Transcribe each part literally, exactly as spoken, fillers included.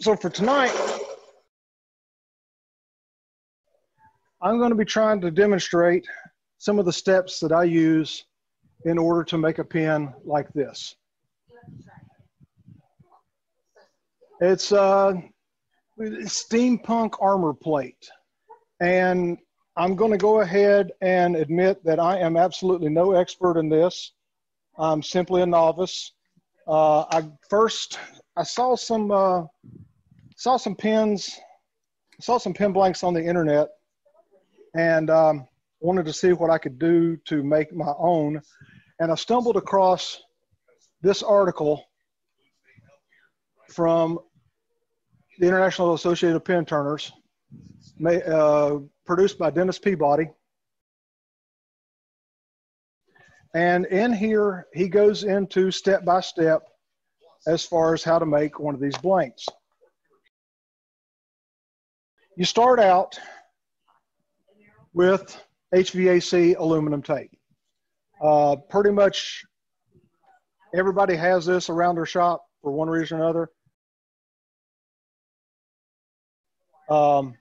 so for tonight, I'm going to be trying to demonstrate some of the steps that I use in order to make a pen like this. It's a steampunk armor plate. And I'm going to go ahead and admit that I am absolutely no expert in this. I'm simply a novice. Uh, I first, I saw some, uh, saw some pens, saw some pen blanks on the internet, and um, wanted to see what I could do to make my own. And I stumbled across this article from the International Association of Pen Turners, uh, produced by Dennis Peabody. And in here, he goes into step-by-step as far as how to make one of these blanks. You start out with H V A C aluminum tape. Uh, pretty much everybody has this around their shop for one reason or another. Um,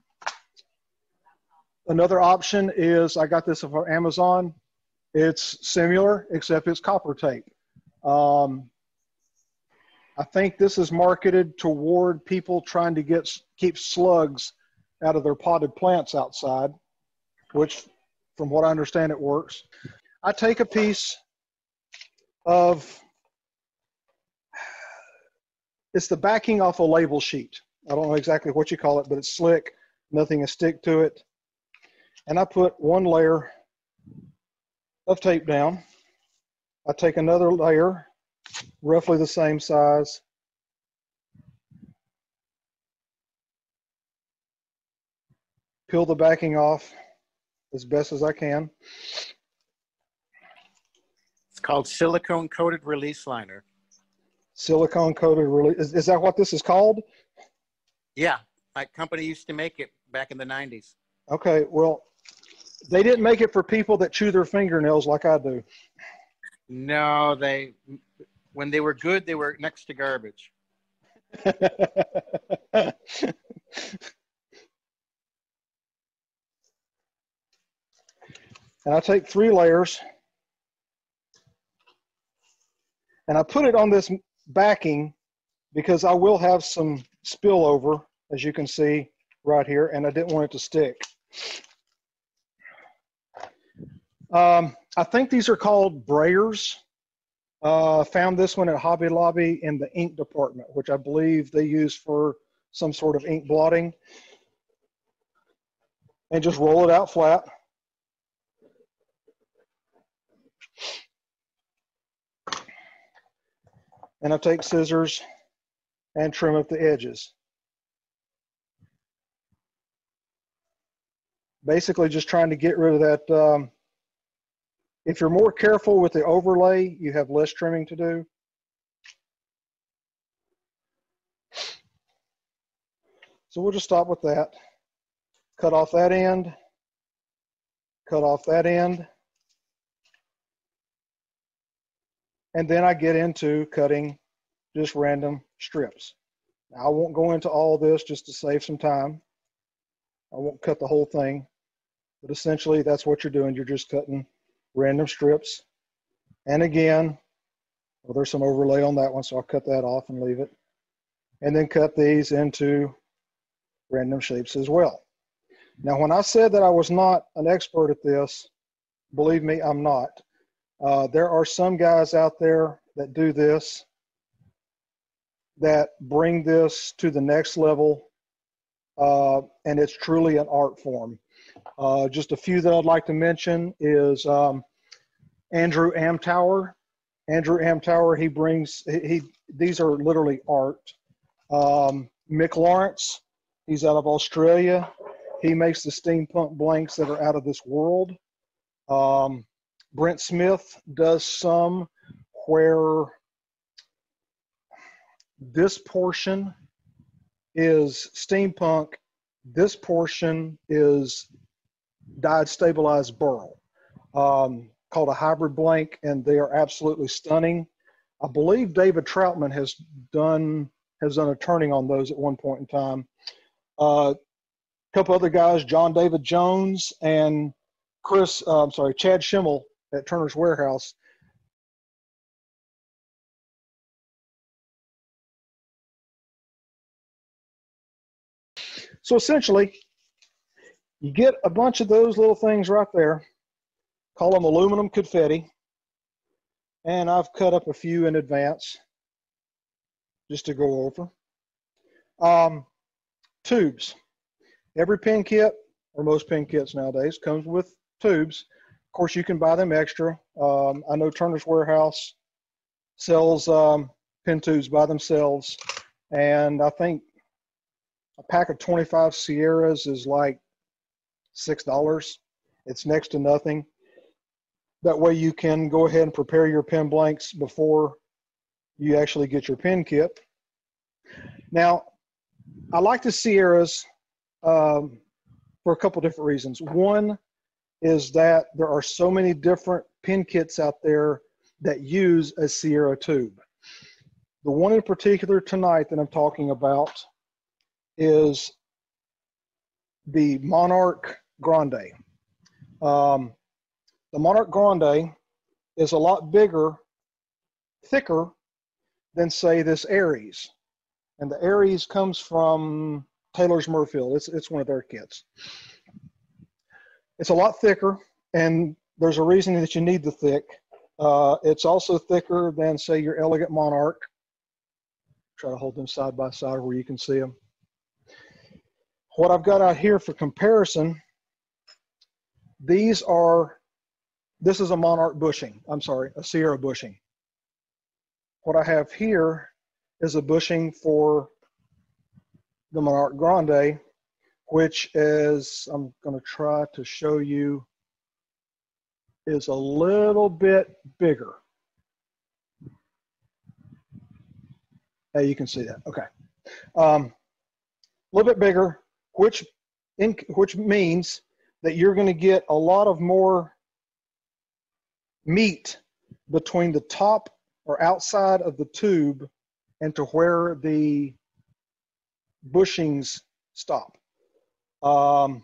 another option is, I got this from Amazon. It's similar, except it's copper tape. Um, I think this is marketed toward people trying to get keep slugs out of their potted plants outside, which, from what I understand, it works. I take a piece of, it's the backing off a label sheet. I don't know exactly what you call it, but it's slick. Nothing is stick to it. And I put one layer of tape down. I take another layer, roughly the same size. Peel the backing off as best as I can. It's called silicone coated release liner. Silicone coated release, is, is that what this is called? Yeah, my company used to make it back in the nineties. Okay, well, they didn't make it for people that chew their fingernails like I do. No, they, when they were good, they were next to garbage. And I take three layers and I put it on this backing because I will have some spillover, as you can see right here, and I didn't want it to stick. Um, I think these are called Brayers. Uh, found this one at Hobby Lobby in the ink department, which I believe they use for some sort of ink blotting. And just roll it out flat. And I take scissors and trim up the edges. Basically just trying to get rid of that. Um, if you're more careful with the overlay, you have less trimming to do. So we'll just stop with that. Cut off that end, cut off that end. And then I get into cutting just random strips. Now, I won't go into all this just to save some time. I won't cut the whole thing, but essentially that's what you're doing. You're just cutting random strips. And again, well, there's some overlay on that one, so I'll cut that off and leave it. And then cut these into random shapes as well. Now, when I said that I was not an expert at this, believe me, I'm not. Uh, there are some guys out there that do this, that bring this to the next level, uh, and it's truly an art form. Uh, just a few that I'd like to mention is um, Andrew Amtower. Andrew Amtower, he brings, he, he these are literally art. Um, Mick Lawrence, he's out of Australia. He makes the steampunk blanks that are out of this world. Um, Brent Smith does some where this portion is steampunk, this portion is dyed stabilized burl, um, called a hybrid blank, and they are absolutely stunning. I believe David Troutman has done has done a turning on those at one point in time. Uh, a couple other guys, John David Jones and Chris, uh, I'm sorry, Chad Schimmel at Turner's Warehouse. So essentially, you get a bunch of those little things right there, call them aluminum confetti, and I've cut up a few in advance just to go over. Um, tubes. Every pen kit, or most pen kits nowadays, comes with tubes. Of course, you can buy them extra. Um, I know Turner's Warehouse sells um, pen tubes by themselves, and I think a pack of twenty-five Sierras is like six dollars. It's next to nothing. That way you can go ahead and prepare your pen blanks before you actually get your pen kit. Now, I like the Sierras um, for a couple different reasons. One is that there are so many different pen kits out there that use a Sierra tube. The one in particular tonight that I'm talking about is the Monarch Grande. Um, the Monarch Grande is a lot bigger, thicker than say this Aries. And the Aries comes from Taylor's Murphil. It's, it's one of their kits. It's a lot thicker, and there's a reason that you need the thick. Uh, it's also thicker than say your Elegant Monarch. Try to hold them side by side where you can see them. What I've got out here for comparison, these are, this is a Monarch bushing. I'm sorry, a Sierra bushing. What I have here is a bushing for the Monarch Grande, which is, I'm gonna try to show you, is a little bit bigger. Hey, you can see that, okay. Um, a little bit bigger. Which, in, which means that you're going to get a lot of more meat between the top or outside of the tube and to where the bushings stop. Um,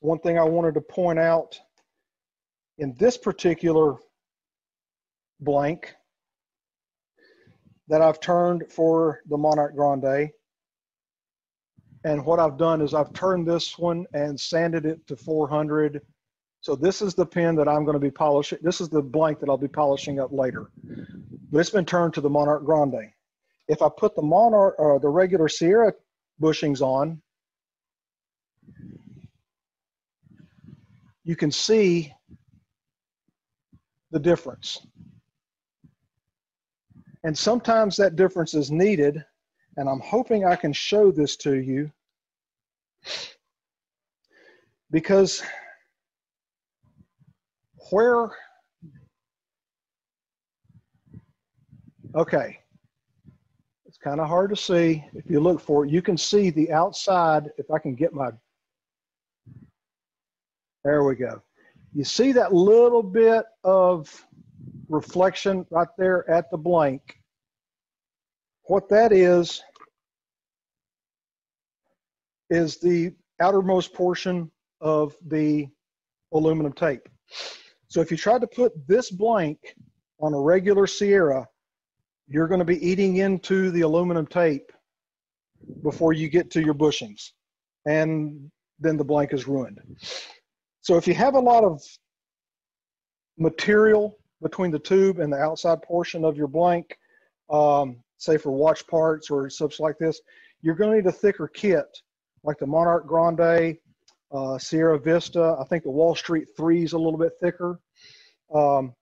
one thing I wanted to point out in this particular blank that I've turned for the Monarch Grande, and what I've done is I've turned this one and sanded it to four hundred. So this is the pen that I'm going to be polishing. This is the blank that I'll be polishing up later. But it's been turned to the Monarch Grande. If I put the Monarch or the regular Sierra bushings on, you can see the difference. And sometimes that difference is needed. And I'm hoping I can show this to you, because where, okay, it's kind of hard to see. If you look for it, you can see the outside. If I can get my, there we go. You see that little bit of reflection right there at the blank. What that is, is the outermost portion of the aluminum tape. So if you tried to put this blank on a regular Sierra, you're going to be eating into the aluminum tape before you get to your bushings, and then the blank is ruined. So if you have a lot of material between the tube and the outside portion of your blank, um, say for watch parts or stuff like this, you're going to need a thicker kit like the Monarch Grande, uh, Sierra Vista. I think the Wall Street three is a little bit thicker, um,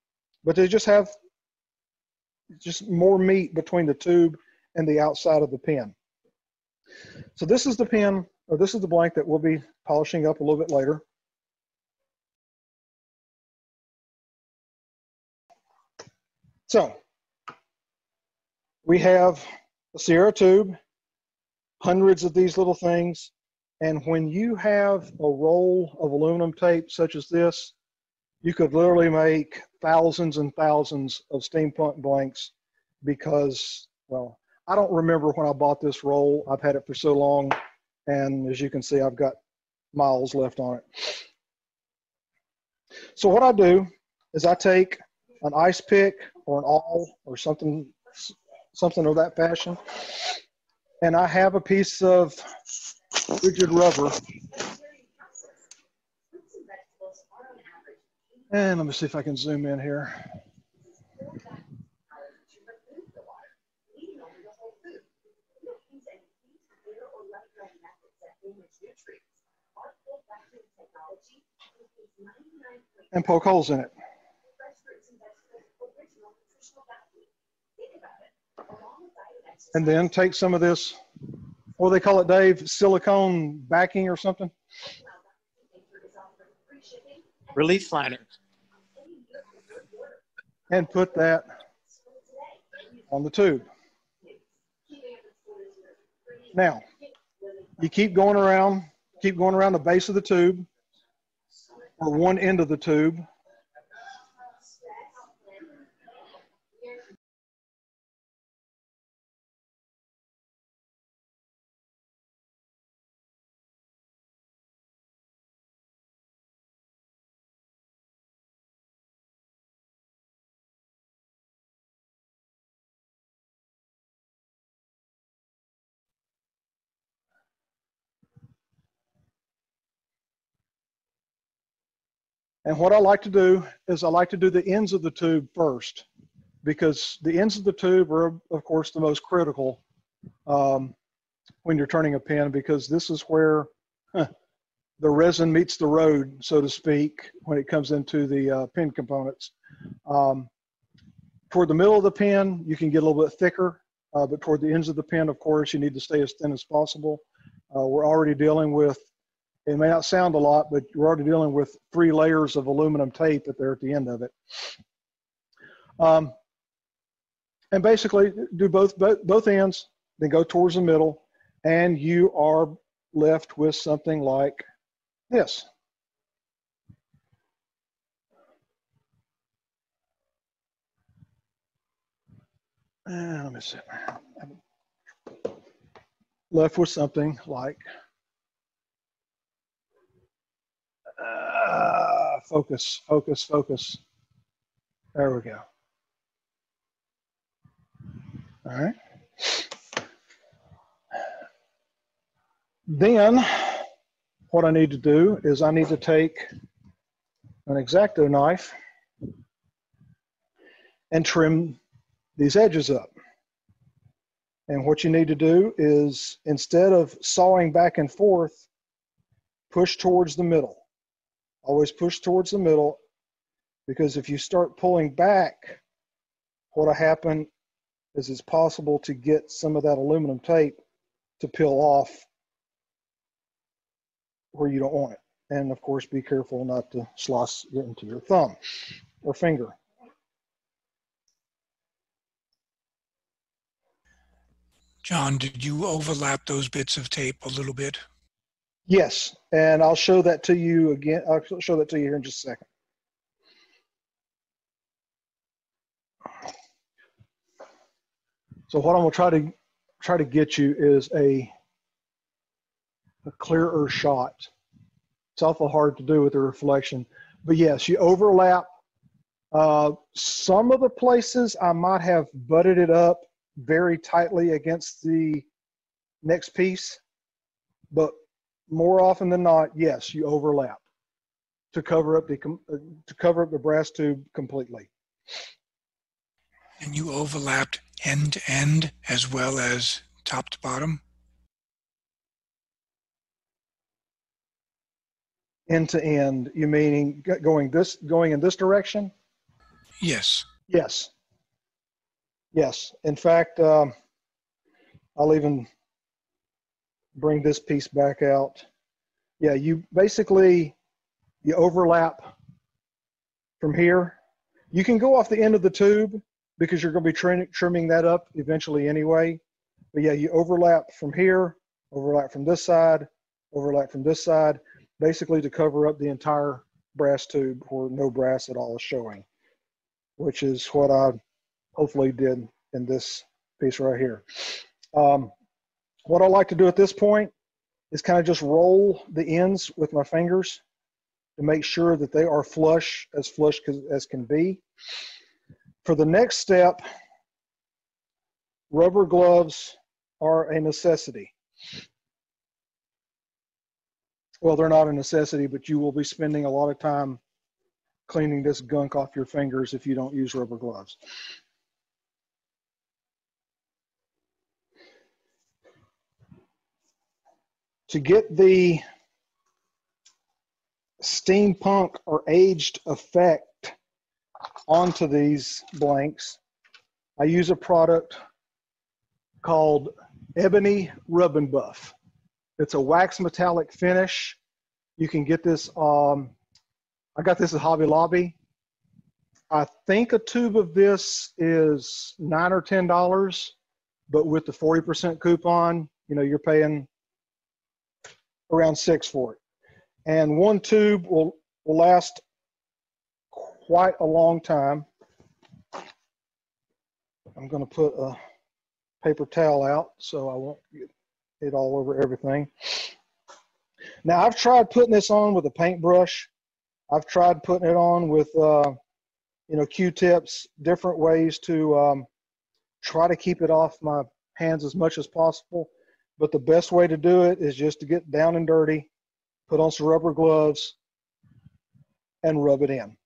but they just have just more meat between the tube and the outside of the pen. So this is the pen, or this is the blank that we'll be polishing up a little bit later. So we have a Sierra tube, hundreds of these little things, and when you have a roll of aluminum tape such as this, you could literally make thousands and thousands of steampunk blanks because, well, I don't remember when I bought this roll. I've had it for so long, and as you can see, I've got miles left on it. So what I do is I take an ice pick or an awl or something, something of that fashion, and I have a piece of rigid rubber. And let me see if I can zoom in here. And poke holes in it. And then take some of this, what do they call it, Dave? Silicone backing or something? Relief liner. And put that on the tube. Now, you keep going around, keep going around the base of the tube, or one end of the tube. And what I like to do is I like to do the ends of the tube first, because the ends of the tube are, of course, the most critical um, when you're turning a pen, because this is where huh, the resin meets the road, so to speak, when it comes into the uh, pen components. Um, toward the middle of the pen, you can get a little bit thicker, uh, but toward the ends of the pen, of course, you need to stay as thin as possible. Uh, we're already dealing with, it may not sound a lot, but we're already dealing with three layers of aluminum tape that they're at the end of it. Um, and basically do both, both, both ends, then go towards the middle, and you are left with something like this. And let me see. Left with something like Uh, focus, focus, focus. There we go. All right. Then what I need to do is I need to take an X-Acto knife and trim these edges up. And what you need to do is, instead of sawing back and forth, push towards the middle. Always push towards the middle, because if you start pulling back, what'll happen is it's possible to get some of that aluminum tape to peel off where you don't want it. And of course, be careful not to slice it into your thumb or finger. John, did you overlap those bits of tape a little bit? Yes, and I'll show that to you again. I'll show that to you here in just a second. So what I'm gonna try to try to get you is a a clearer shot. It's awful hard to do with the reflection, but yes, you overlap. Uh, some of the places I might have butted it up very tightly against the next piece, but more often than not, yes, you overlap to cover up the to cover up the brass tube completely. And you overlapped end to end as well as top to bottom? End to end, you meaning going this going in this direction? Yes. Yes. Yes. In fact, um, I'll even bring this piece back out. Yeah, you basically, you overlap from here. You can go off the end of the tube because you're gonna be trim, trimming that up eventually anyway. But yeah, you overlap from here, overlap from this side, overlap from this side, basically to cover up the entire brass tube or no brass at all is showing, which is what I hopefully did in this piece right here. Um, what I like to do at this point is kind of just roll the ends with my fingers to make sure that they are flush, as flush as can be. For the next step, rubber gloves are a necessity. Well, they're not a necessity, but you will be spending a lot of time cleaning this gunk off your fingers if you don't use rubber gloves. To get the steampunk or aged effect onto these blanks, I use a product called Ebony Rub N Buff. It's a wax metallic finish. You can get this, um, I got this at Hobby Lobby. I think a tube of this is nine or ten dollars, but with the forty percent coupon, you know, you're paying around six for it. And one tube will, will last quite a long time. I'm gonna put a paper towel out so I won't get it all over everything. Now, I've tried putting this on with a paintbrush. I've tried putting it on with, uh, you know, Q-tips, different ways to um, try to keep it off my hands as much as possible. But the best way to do it is just to get down and dirty, put on some rubber gloves, and rub it in.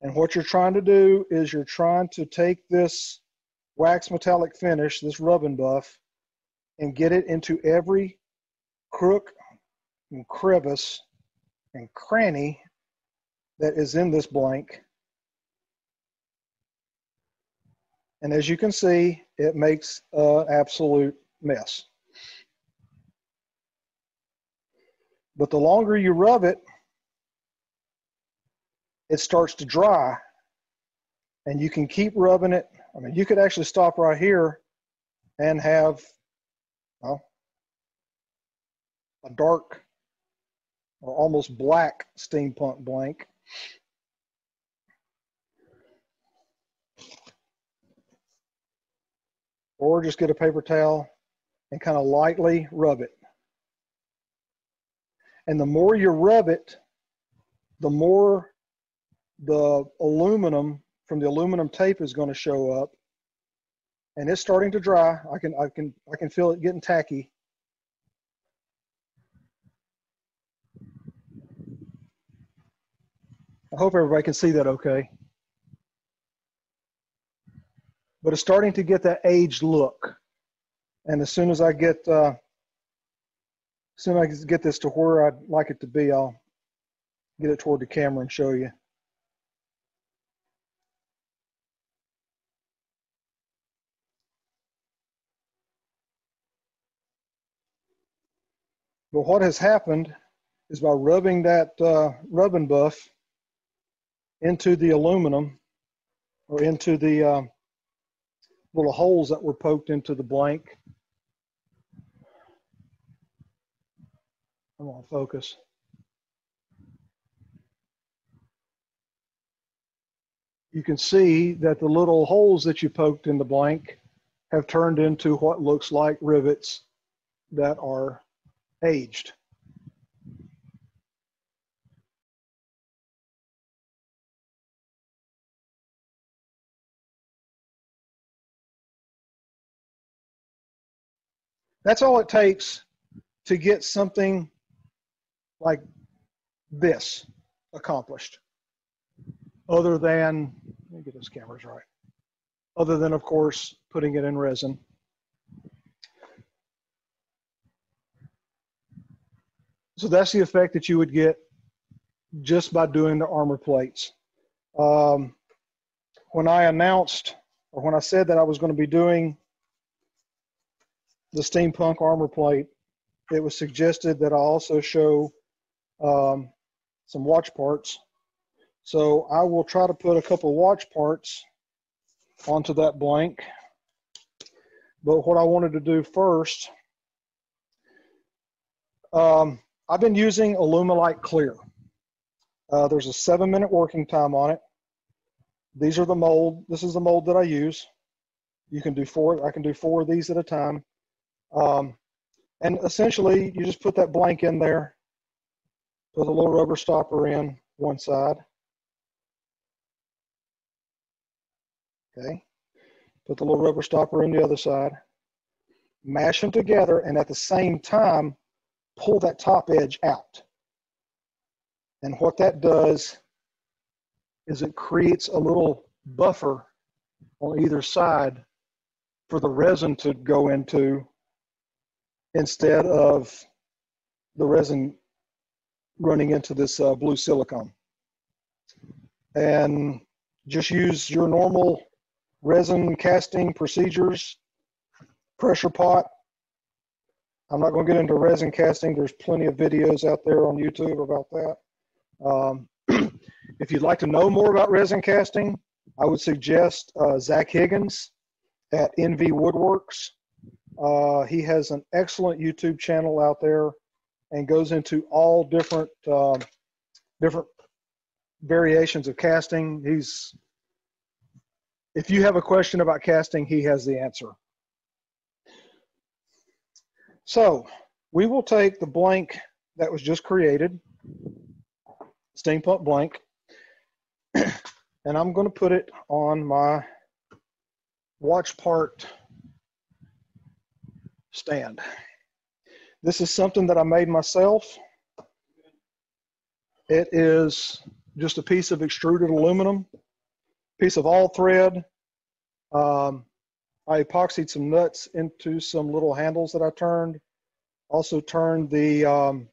And what you're trying to do is you're trying to take this wax metallic finish, this Rub N Buff, and get it into every crook and crevice and cranny that is in this blank. And as you can see, it makes an absolute mess. But the longer you rub it, it starts to dry, and you can keep rubbing it. I mean, you could actually stop right here and have, well, a dark or almost black steampunk blank. Or just get a paper towel and kind of lightly rub it. And the more you rub it, the more the aluminum from the aluminum tape is going to show up, and it's starting to dry. I can, I can, I can feel it getting tacky. I hope everybody can see that okay. But it's starting to get that aged look. And as soon as I get, uh, as soon as I get this to where I'd like it to be, I'll get it toward the camera and show you. But what has happened is by rubbing that uh, Rub N Buff into the aluminum or into the uh, little holes that were poked into the blank. I'm gonna focus. You can see that the little holes that you poked in the blank have turned into what looks like rivets that are aged. That's all it takes to get something like this accomplished. Other than, let me get those cameras right. Other than, of course, putting it in resin. So that's the effect that you would get just by doing the armor plates. Um, when I announced, or when I said that I was going to be doing the steampunk armor plate, it was suggested that I also show um, some watch parts. So I will try to put a couple watch parts onto that blank. But what I wanted to do first, um, I've been using Alumilite Clear. Uh, there's a seven minute working time on it, These are the mold. This is the mold that I use. You can do four. I can do four of these at a time. Um, and essentially, you just put that blank in there. Put a little rubber stopper in one side. Okay. Put the little rubber stopper in the other side. Mash them together, and at the same time, pull that top edge out. And what that does is it creates a little buffer on either side for the resin to go into, instead of the resin running into this uh, blue silicone. And just use your normal resin casting procedures, pressure pot. I'm not going to get into resin casting. There's plenty of videos out there on YouTube about that. Um, if you'd like to know more about resin casting, I would suggest uh, Zach Higgins at N V Woodworks. Uh, he has an excellent YouTube channel out there and goes into all different uh, different variations of casting. He's, if you have a question about casting, he has the answer. So we will take the blank that was just created, Steampunk blank, and I'm going to put it on my watch part stand. This is something that I made myself. It is just a piece of extruded aluminum, piece of all thread. Um, I epoxied some nuts into some little handles that I turned. Also turned the, um,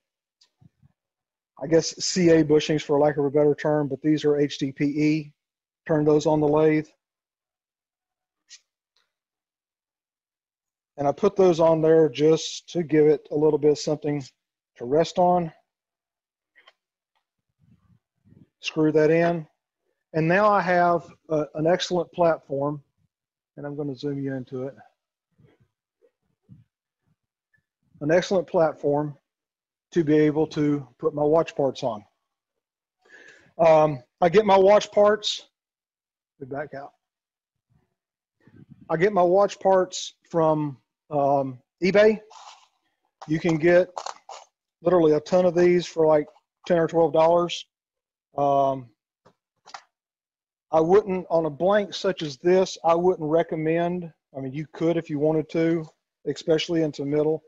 I guess, C A bushings, for lack of a better term, but these are H D P E. Turned those on the lathe. And I put those on there just to give it a little bit of something to rest on. Screw that in. And now I have a, an excellent platform, and I'm going to zoom you into it. An excellent platform to be able to put my watch parts on. Um, I get my watch parts, let me back out. I get my watch parts from um, eBay. You can get literally a ton of these for like ten or twelve dollars. Um, I wouldn't, on a blank such as this, I wouldn't recommend, I mean, you could if you wanted to, especially into the middle,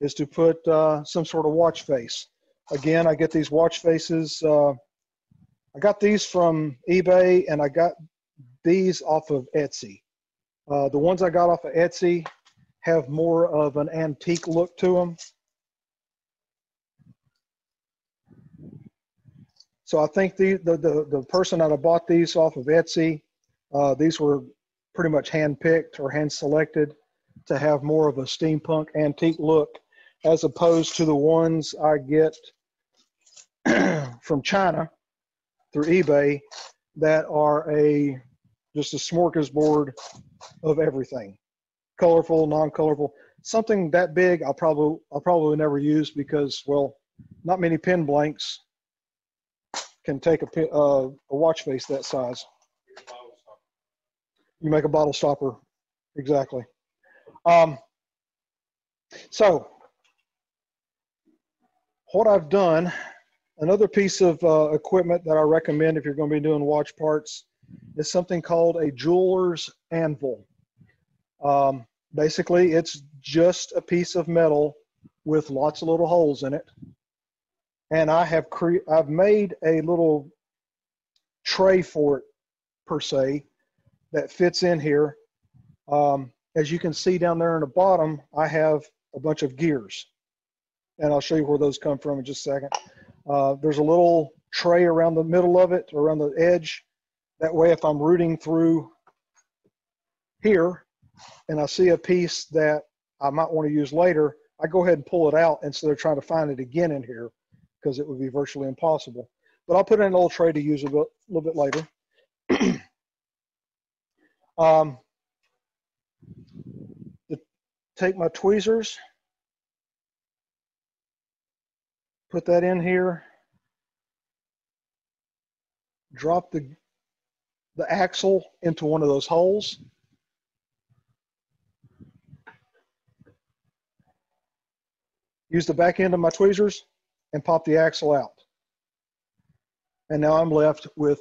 is to put uh, some sort of watch face. Again, I get these watch faces. Uh, I got these from eBay, and I got these off of Etsy. Uh, the ones I got off of Etsy have more of an antique look to them. So I think the, the, the, the person that I bought these off of Etsy, uh, these were pretty much hand-picked or hand-selected to have more of a steampunk antique look, as opposed to the ones I get from China through eBay that are a just a smorgasbord of everything. Colorful, non-colorful. Something that big I'll probably, I'll probably never use because, well, not many pen blanks can take a, pin, uh, a watch face that size. You make a bottle stopper, exactly. Um, so, what I've done, another piece of uh, equipment that I recommend if you're gonna be doing watch parts is something called a Jeweler's Anvil. Um, basically, it's just a piece of metal with lots of little holes in it. And I have cre I've made a little tray for it, per se, that fits in here. Um, as you can see down there in the bottom, I have a bunch of gears. And I'll show you where those come from in just a second. Uh, there's a little tray around the middle of it, around the edge. That way, if I'm rooting through here and I see a piece that I might want to use later, I go ahead and pull it out instead of trying to find it again in here, because it would be virtually impossible. But I'll put in an old tray to use a bit, little bit later. um, the, take my tweezers, put that in here, drop the the axle into one of those holes. Use the back end of my tweezers and pop the axle out. And now I'm left with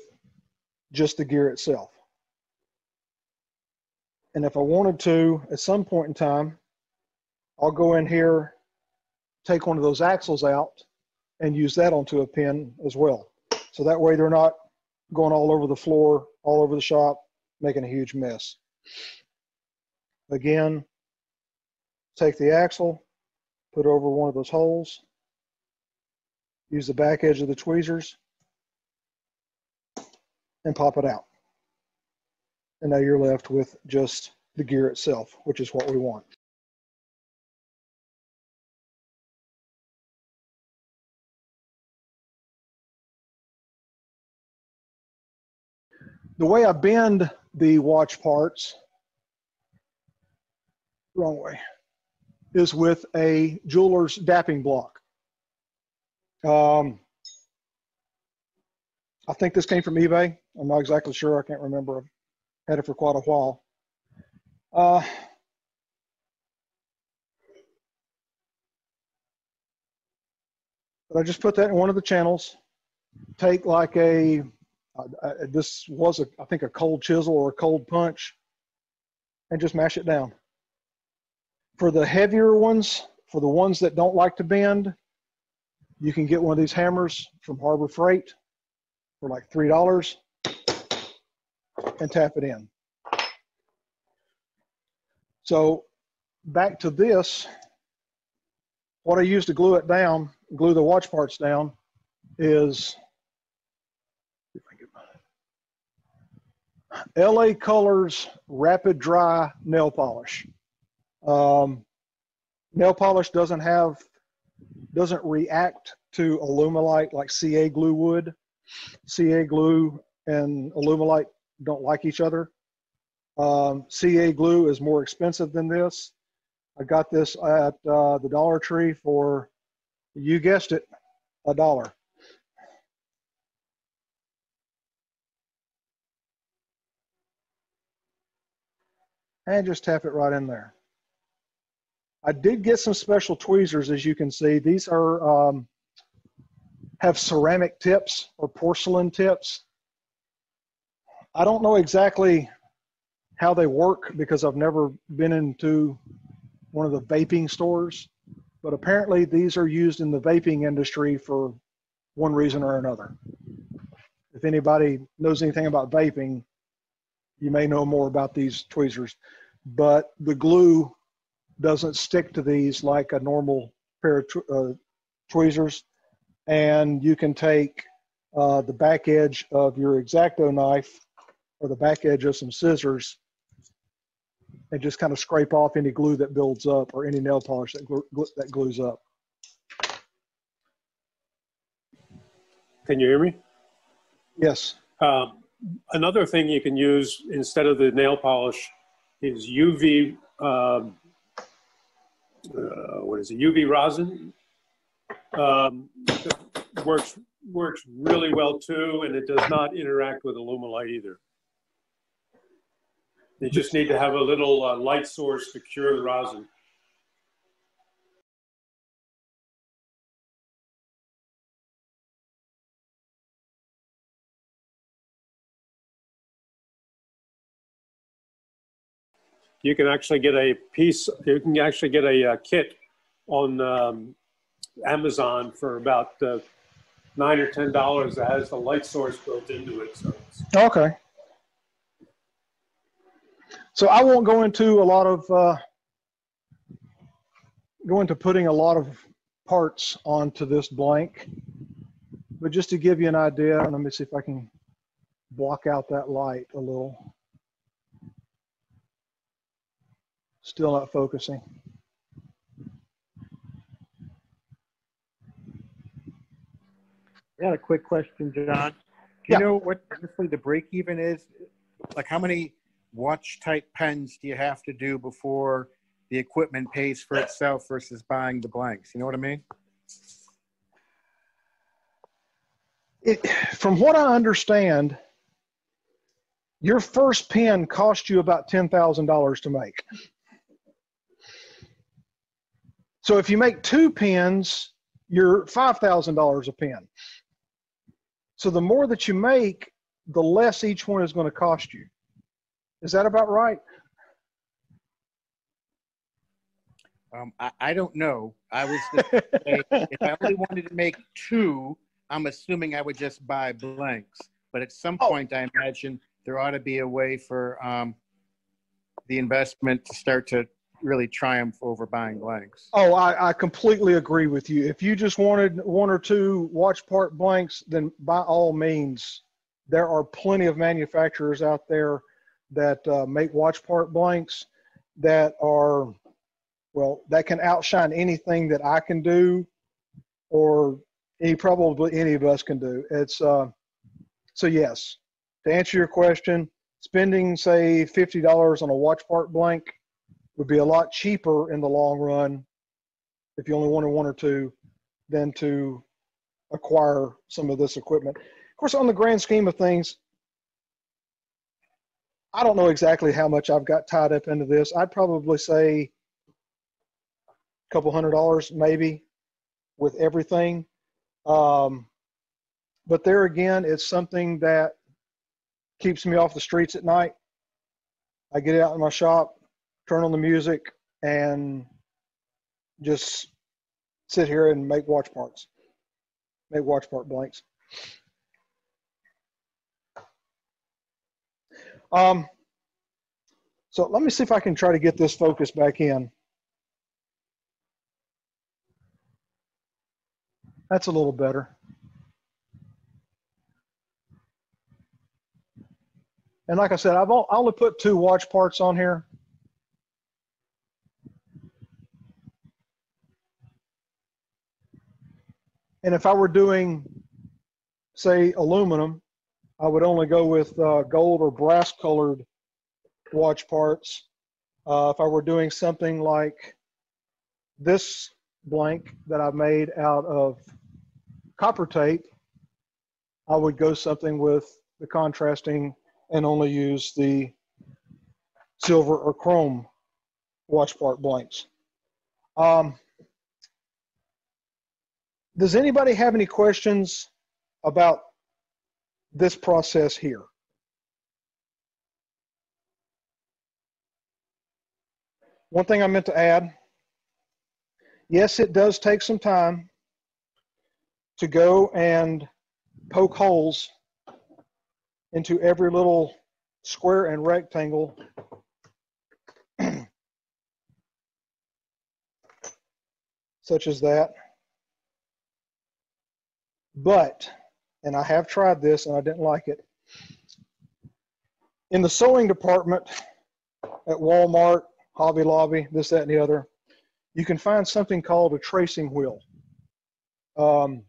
just the gear itself. And if I wanted to, at some point in time, I'll go in here, take one of those axles out, and use that onto a pen as well. So that way they're not going all over the floor, all over the shop, making a huge mess. Again, take the axle, put over one of those holes, use the back edge of the tweezers, and pop it out. And now you're left with just the gear itself, which is what we want. The way I bend the watch parts, wrong way, is with a Jeweler's Dapping Block. Um, I think this came from eBay. I'm not exactly sure. I can't remember. I've had it for quite a while. Uh, but I just put that in one of the channels. Take like a Uh, this was, a, I think, a cold chisel or a cold punch, and just mash it down. For the heavier ones, for the ones that don't like to bend, you can get one of these hammers from Harbor Freight for like three dollars and tap it in. So back to this, what I use to glue it down, glue the watch parts down, is L A Colors Rapid Dry Nail Polish. Um, nail polish doesn't have, doesn't react to Alumilite like C A glue would. C A glue and Alumilite don't like each other. Um, C A glue is more expensive than this. I got this at uh, the Dollar Tree for, you guessed it, a dollar. And just tap it right in there. I did get some special tweezers, as you can see. These are um, have ceramic tips or porcelain tips. I don't know exactly how they work because I've never been into one of the vaping stores, but apparently these are used in the vaping industry for one reason or another. If anybody knows anything about vaping, you may know more about these tweezers, but the glue doesn't stick to these like a normal pair of uh, tweezers. And you can take uh, the back edge of your X-Acto knife or the back edge of some scissors and just kind of scrape off any glue that builds up or any nail polish that, glu that glues up. Can you hear me? Yes. Um Another thing you can use instead of the nail polish is U V, um, uh, what is it, U V rosin. Um, works, works really well too, and it does not interact with Alumilite either. You just need to have a little uh, light source to cure the rosin. You can actually get a piece, you can actually get a, a kit on um, Amazon for about uh, nine or ten dollars that has the light source built into it. So. Okay. So I won't go into a lot of, uh, go into putting a lot of parts onto this blank, but just to give you an idea, let me see if I can block out that light a little. Still not focusing. I had a quick question, John. Do you yeah. know what roughly the break even is? Like how many watch type pens do you have to do before the equipment pays for itself versus buying the blanks? You know what I mean? It, from what I understand, Your first pen cost you about ten thousand dollars to make. So if you make two pens, you're five thousand dollars a pen. So the more that you make, the less each one is going to cost you. Is that about right? Um, I, I don't know. I was just saying, if I only wanted to make two, I'm assuming I would just buy blanks. But at some point, oh. I imagine there ought to be a way for um, the investment to start to really triumph over buying blanks. Oh, I, I completely agree with you. If you just wanted one or two watch part blanks, then by all means, there are plenty of manufacturers out there that uh, make watch part blanks that are, well, that can outshine anything that I can do or any, probably any of us can do. It's uh, so yes, to answer your question, spending say fifty dollars on a watch part blank would be a lot cheaper in the long run if you only wanted one or two than to acquire some of this equipment. Of course, on the grand scheme of things, I don't know exactly how much I've got tied up into this. I'd probably say a couple hundred dollars maybe with everything. Um, but there again, it's something that keeps me off the streets at night. I get out in my shop, turn on the music, and just sit here and make watch parts, make watch part blanks. Um, so let me see if I can try to get this focus back in. That's a little better. And like I said, I've all, I only put two watch parts on here. And if I were doing, say, aluminum, I would only go with uh, gold or brass colored watch parts. Uh, if I were doing something like this blank that I made out of copper tape, I would go something with the contrasting and only use the silver or chrome watch part blanks. Um, does anybody have any questions about this process here? One thing I meant to add, yes, it does take some time to go and poke holes into every little square and rectangle such as that. But and I have tried this and I didn't like it. In the sewing department at Walmart, Hobby Lobby, this, that, and the other, you can find something called a tracing wheel. Um,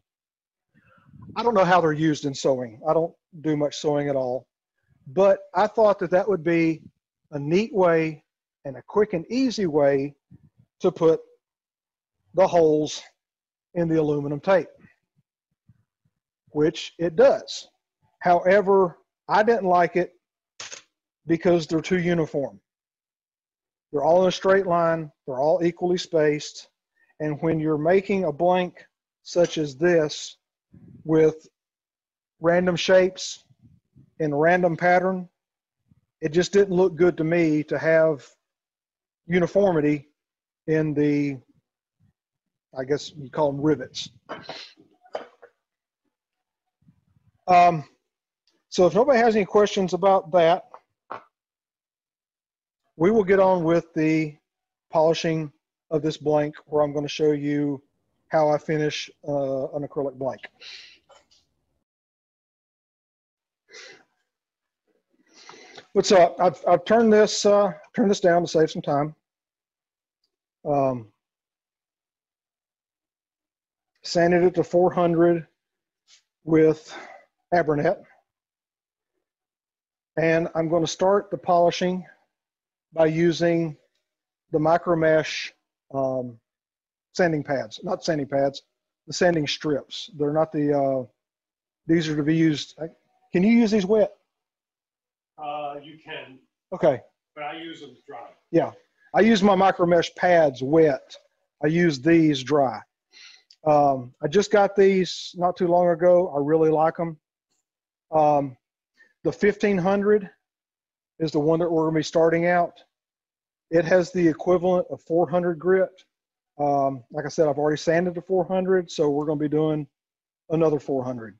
I don't know how they're used in sewing. I don't do much sewing at all. But I thought that that would be a neat way and a quick and easy way to put the holes in the aluminum tape, which it does. However, I didn't like it because they're too uniform. They're all in a straight line, they're all equally spaced, and when you're making a blank such as this with random shapes and random pattern, it just didn't look good to me to have uniformity in the, I guess you call them rivets. Um, so if nobody has any questions about that, we will get on with the polishing of this blank where I'm going to show you how I finish uh, an acrylic blank. What's up? I've, I've turned this, uh, turned this down to save some time. Um, sanded it to four hundred with Abernet, and I'm going to start the polishing by using the micro-mesh um, sanding pads, not sanding pads, the sanding strips. They're not the, uh, these are to be used, can you use these wet? Uh, Uh, you can. Okay. But I use them dry. Yeah. I use my micro-mesh pads wet. I use these dry. Um, I just got these not too long ago. I really like them. Um, the fifteen hundred is the one that we're going to be starting out. It has the equivalent of four hundred grit. Um, like I said, I've already sanded to four hundred, so we're going to be doing another four hundred.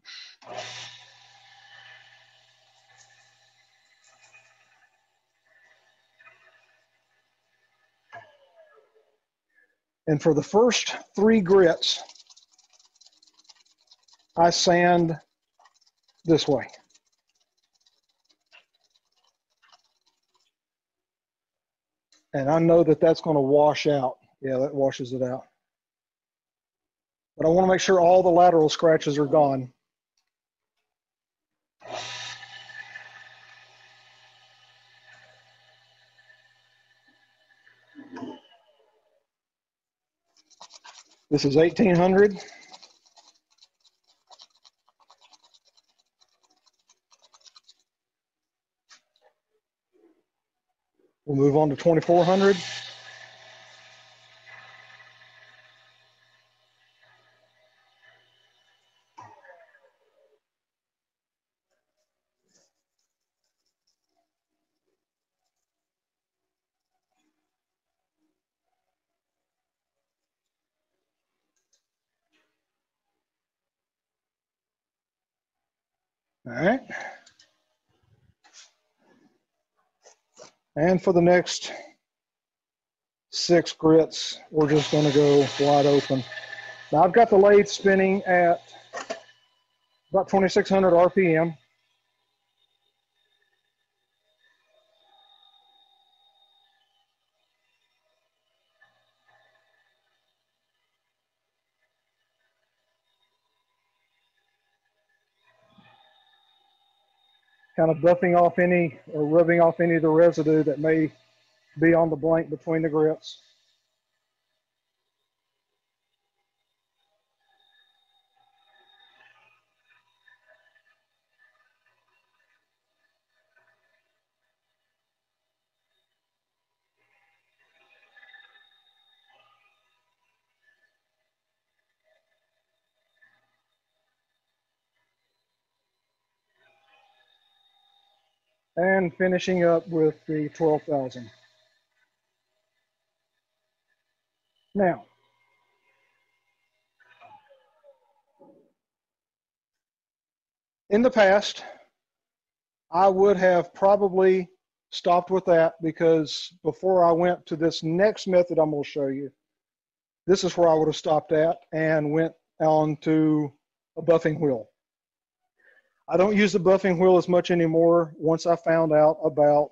And for the first three grits, I sand this way. And I know that that's going to wash out. Yeah, that washes it out. But I want to make sure all the lateral scratches are gone. This is eighteen hundred. We'll move on to twenty-four hundred. All right. And for the next six grits, we're just going to go wide open. Now I've got the lathe spinning at about twenty-six hundred R P M. Kind of buffing off any or rubbing off any of the residue that may be on the blank between the grips. And finishing up with the twelve thousand. Now, in the past, I would have probably stopped with that because before I went to this next method I'm going to show you, this is where I would have stopped at and went on to a buffing wheel. I don't use the buffing wheel as much anymore once I found out about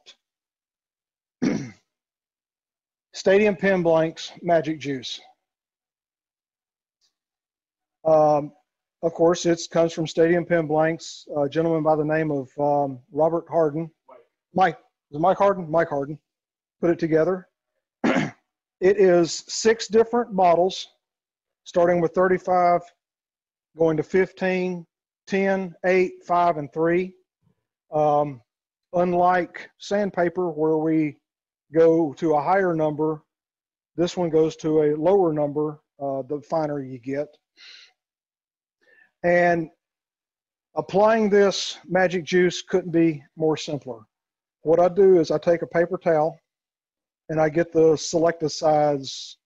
Stadium Pen Blank's Magic Juice. Um, of course, it comes from Stadium Pen Blank's, a gentleman by the name of um, Robert Harden. Mike. Mike. Is it Mike Harden? Mike Harden. Put it together. It is six different models, starting with thirty-five, going to fifteen, ten, eight, five, and three. Um, unlike sandpaper where we go to a higher number, this one goes to a lower number uh, the finer you get. And applying this magic juice couldn't be more simpler. What I do is I take a paper towel and I get the selected size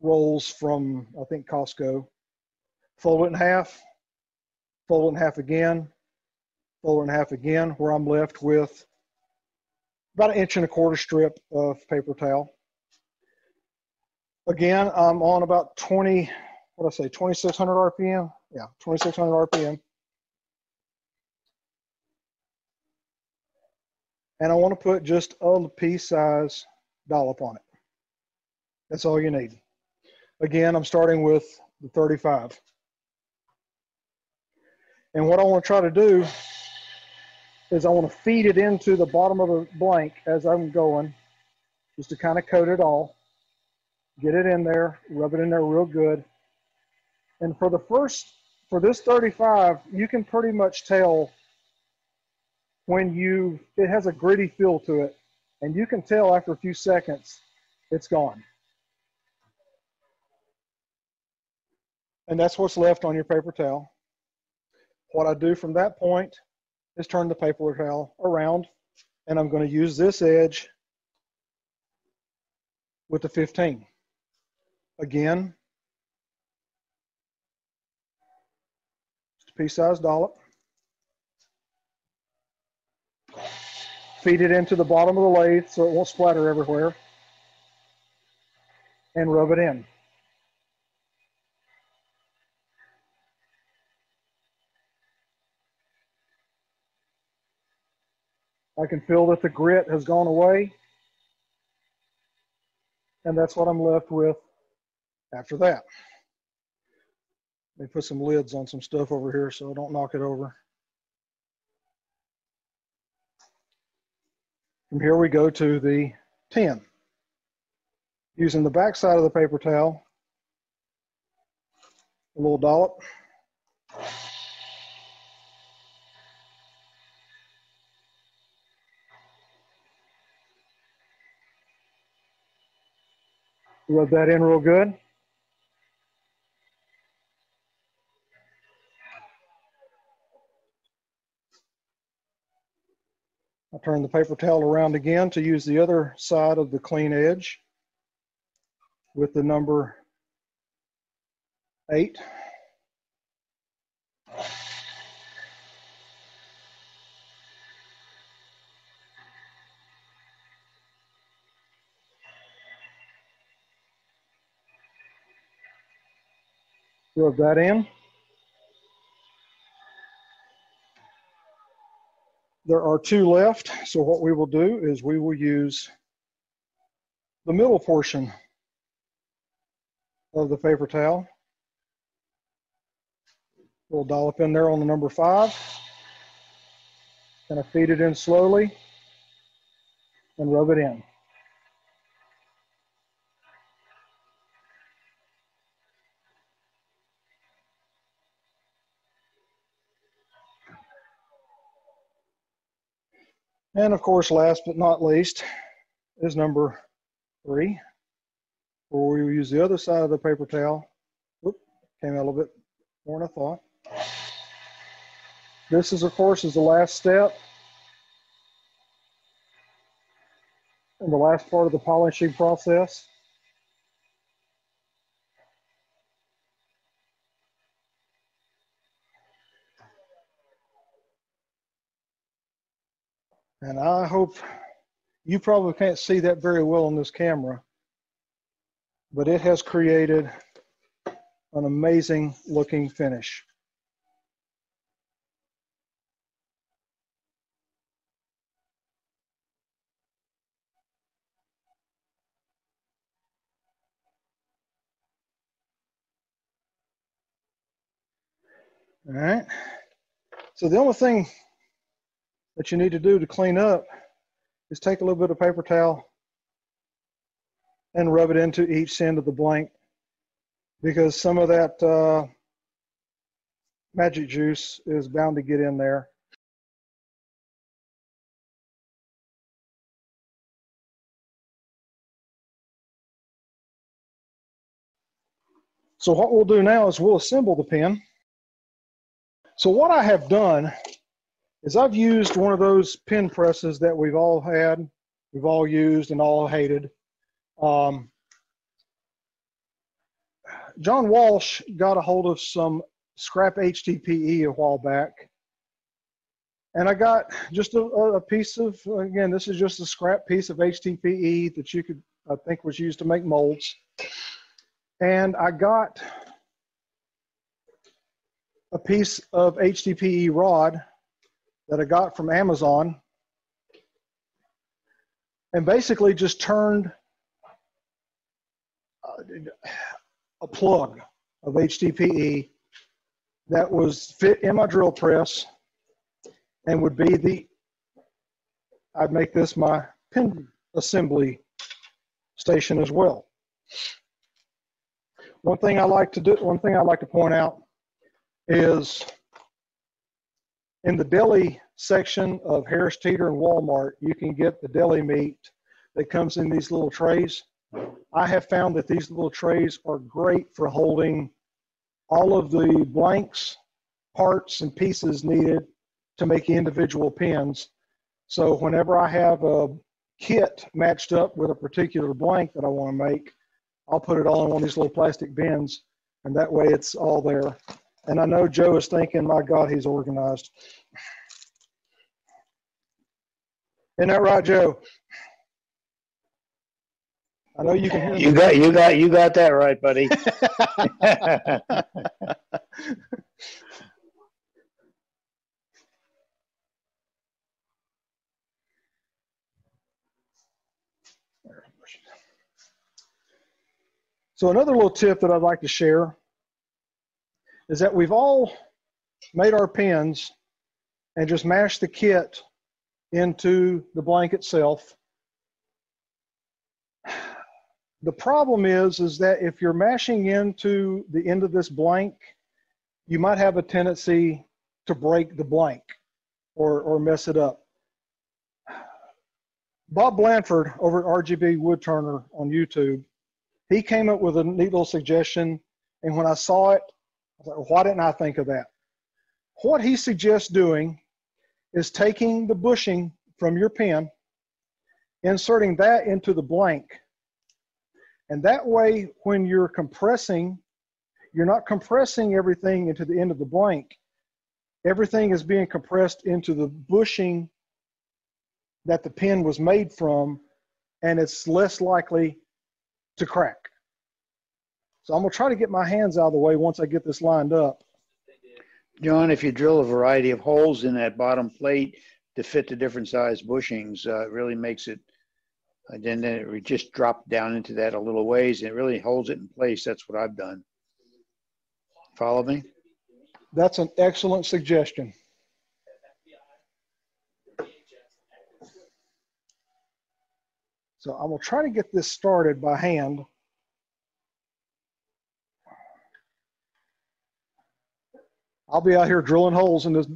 rolls from, I think, Costco. Fold it in half. Fold it in half again, fold it in half again, where I'm left with about an inch and a quarter strip of paper towel. Again, I'm on about twenty, what did I say, twenty-six hundred R P M? Yeah, twenty-six hundred R P M. And I want to put just a pea size dollop on it. That's all you need. Again, I'm starting with the thirty-five. And what I want to try to do is I want to feed it into the bottom of the blank as I'm going, just to kind of coat it all, get it in there, rub it in there real good. And for the first, for this thirty-five, you can pretty much tell when you, it has a gritty feel to it, and you can tell after a few seconds it's gone. And that's what's left on your paper towel. What I do from that point is turn the paper towel around, and I'm going to use this edge with the fifteen. Again, just a pea-sized dollop. Feed it into the bottom of the lathe so it won't splatter everywhere, and rub it in. I can feel that the grit has gone away, and that's what I'm left with after that. Let me put some lids on some stuff over here so I don't knock it over. From here we go to the tin. Using the back side of the paper towel, a little dollop. Rub that in real good. I'll turn the paper towel around again to use the other side of the clean edge with the number eight. Rub that in. There are two left, so what we will do is we will use the middle portion of the paper towel. We'll dollop in there on the number five, and I feed it in slowly and rub it in. And of course, last but not least, is number three, where we use the other side of the paper towel. Whoop, came out a little bit more than I thought. This is, of course, is the last step and the last part of the polishing process. And I hope you probably can't see that very well on this camera, but it has created an amazing looking finish. All right. So the only thing that you need to do to clean up is take a little bit of paper towel and rub it into each end of the blank, because some of that uh, magic juice is bound to get in there. So what we'll do now is we'll assemble the pen. So what I have done is I've used one of those pen presses that we've all had, we've all used and all hated. Um, John Walsh got a hold of some scrap H D P E a while back, and I got just a, a piece of, again, this is just a scrap piece of H D P E that you could, I think was used to make molds. And I got a piece of H D P E rod that I got from Amazon, and basically just turned a plug of H D P E that was fit in my drill press and would be the, I'd make this my pen assembly station as well. One thing I like to do, one thing I like to point out is in the deli section of Harris Teeter and Walmart, you can get the deli meat that comes in these little trays. I have found that these little trays are great for holding all of the blanks, parts, and pieces needed to make individual pens. So whenever I have a kit matched up with a particular blank that I want to make, I'll put it all in one of these little plastic bins, and that way it's all there. And I know Joe is thinking, my God, he's organized. Isn't that right, Joe? I know you can hear me. You got, you got, you got that right, buddy. So another little tip that I'd like to share is that we've all made our pens and just mashed the kit into the blank itself. The problem is, is that if you're mashing into the end of this blank, you might have a tendency to break the blank or, or mess it up. Bob Blanford over at R G B Wood Turner on YouTube, he came up with a neat little suggestion, and when I saw it, I was like, why didn't I think of that? What he suggests doing is taking the bushing from your pen, inserting that into the blank, and that way when you're compressing, you're not compressing everything into the end of the blank. Everything is being compressed into the bushing that the pen was made from, and it's less likely to crack. So I'm gonna try to get my hands out of the way once I get this lined up. John, if you drill a variety of holes in that bottom plate to fit the different size bushings, uh, it really makes it, and then it just dropped down into that a little ways, and it really holds it in place. That's what I've done. Follow me? That's an excellent suggestion. So I'm gonna try to get this started by hand. I'll be out here drilling holes in this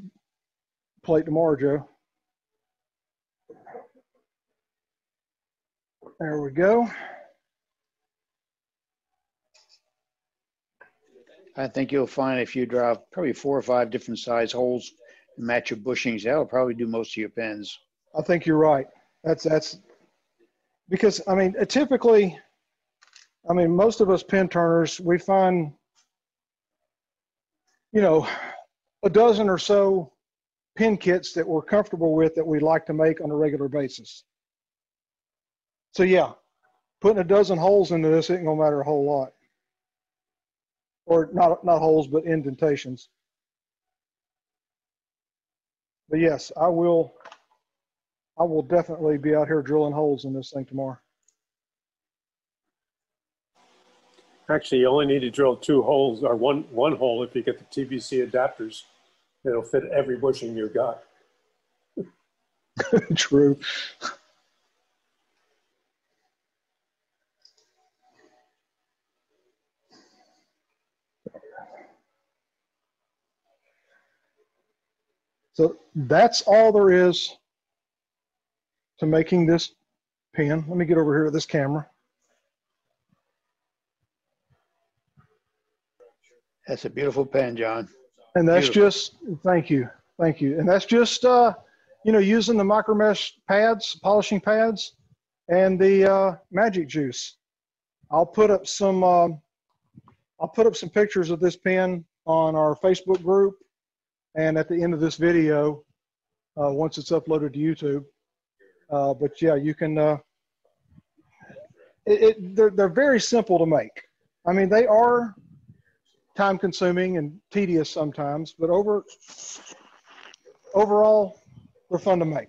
plate tomorrow, Joe. There we go. I think you'll find if you drive probably four or five different size holes and match your bushings, that'll probably do most of your pens. I think you're right. That's, that's because, I mean, typically, I mean, most of us pen turners, we find, you know, a dozen or so pen kits that we're comfortable with that we like to make on a regular basis. So yeah, putting a dozen holes into this isn't gonna matter a whole lot. Or not, not holes, but indentations. But yes, I will, I will definitely be out here drilling holes in this thing tomorrow. Actually, you only need to drill two holes, or one, one hole if you get the T V C adapters. It'll fit every bushing you've got. True. So that's all there is to making this pen. Let me get over here to this camera. That's a beautiful pen, John. And that's beautiful. Just, thank you, thank you. And that's just, uh, you know, using the micro-mesh pads, polishing pads, and the uh, magic juice. I'll put up some, um, I'll put up some pictures of this pen on our Facebook group, and at the end of this video, uh, once it's uploaded to YouTube. Uh, but yeah, you can, uh, it, it, they're, they're very simple to make. I mean, they are time consuming and tedious sometimes, but over, overall, they're fun to make.